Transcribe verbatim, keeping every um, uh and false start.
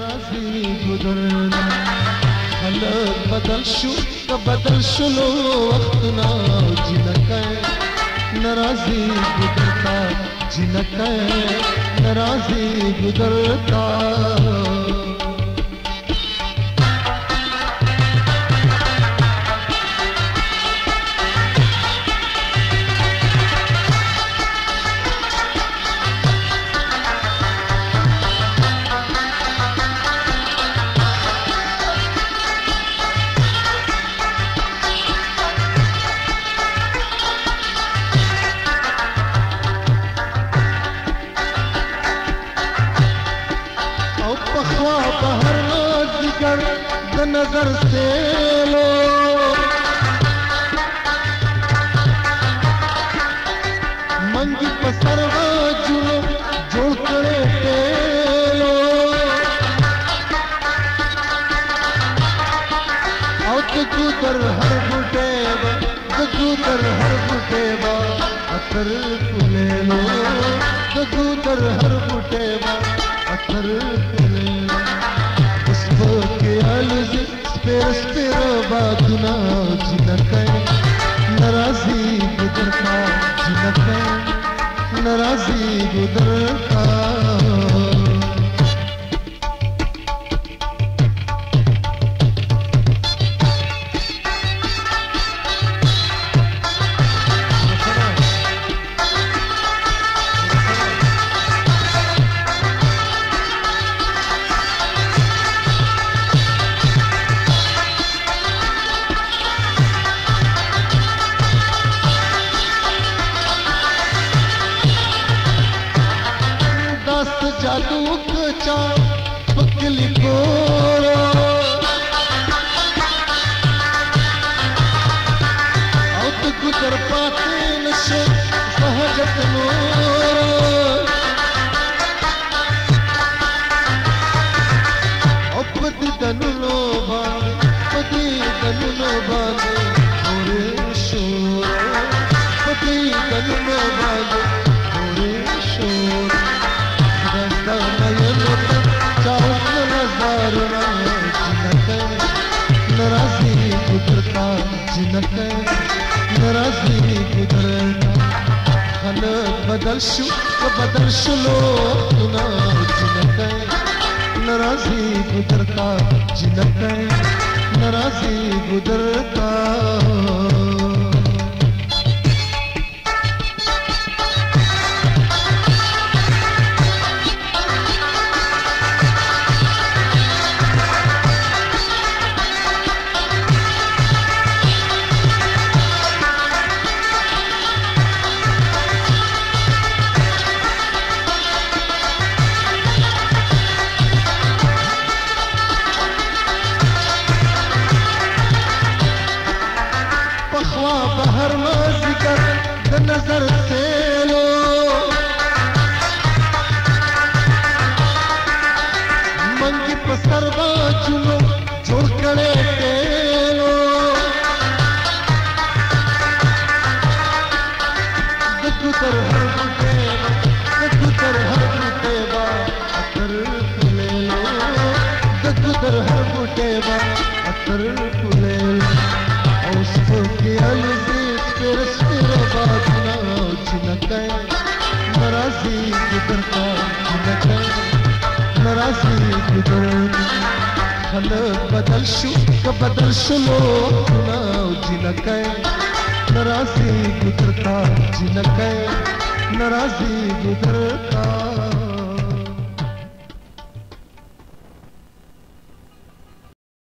راضي قدر تا حالات بدل شو بدل شو وقتنا جنك نا راضي قدر تا جنك نا راضي قدر تا نظر سے لو منگی پسروا جلو جوڑ کرے تیلو او تجو در ہر بھٹے با تجو در ہر بھٹے با اثر کلے لو تجو در ہر بھٹے با اثر کلے لو سپیرا سپیرا باتنا جنکے نا راضی گودر تا جنکے نا راضی گودر تا جادو کچا پکلی کورو او تکو در پاتے نشے سہجت نورو او پدی دنو لوبا پدی دنو لوبا مورے شورو پدی دنو لوبا مورے شورو نا راضی قدر تا جنک نا راضی قدر تا حالات بدل شو بدل شو وقتنا جنک نا راضی قدر تا جنک نا راضی قدر تا بہر مذکر د نظر سے لو منگی پسر با چلو جوڑ کرے تیلو دکو تر ہر بھٹے با دکو تر ہر بھٹے با اثر کلے لو دکو تر ہر بھٹے با اثر کلے لو سپوکی الزی سپیر سپیر باتنا جنکے نا راضی قدر تا جنکے نا راضی قدر تا حالات بدل شو بدل شو وقتنا جنکے نا راضی قدر تا جنکے نا راضی قدر تا